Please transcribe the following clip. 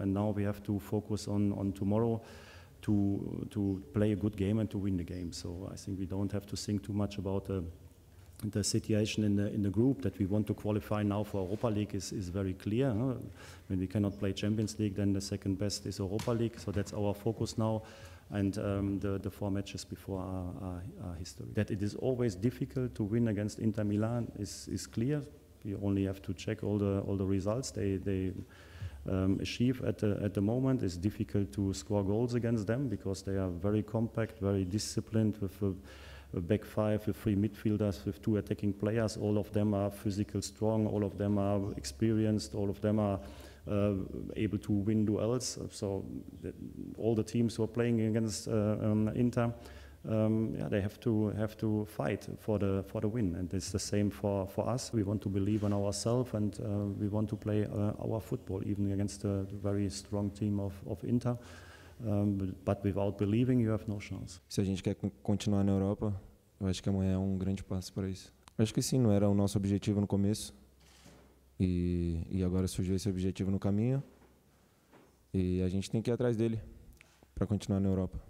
and now we have to focus on tomorrow to play a good game and to win the game. So I think we don't have to think too much about the situation in the group. That we want to qualify now for Europa League is very clear. Huh? When we cannot play Champions League, then the second best is Europa League. So that's our focus now, and the four matches before are history. That it is always difficult to win against Inter Milan is clear. You only have to check all the results they achieve at the moment. It's difficult to score goals against them because they are very compact, very disciplined with a back five, with three midfielders, with two attacking players. All of them are physical strong, all of them are experienced, all of them are able to win duels. So all the teams who are playing against Inter, they have to fight for the win, and it's the same for us. We want to believe in ourselves, and we want to play our football even against the very strong team of Inter. But without believing, you have no chance. Se a gente quer continuar na Europa, eu acho que amanhã é grande passo para isso. Eu acho que sim, não era o nosso objetivo no começo, e agora surgiu esse objetivo no caminho, e a gente tem que ir atrás dele para continuar na Europa.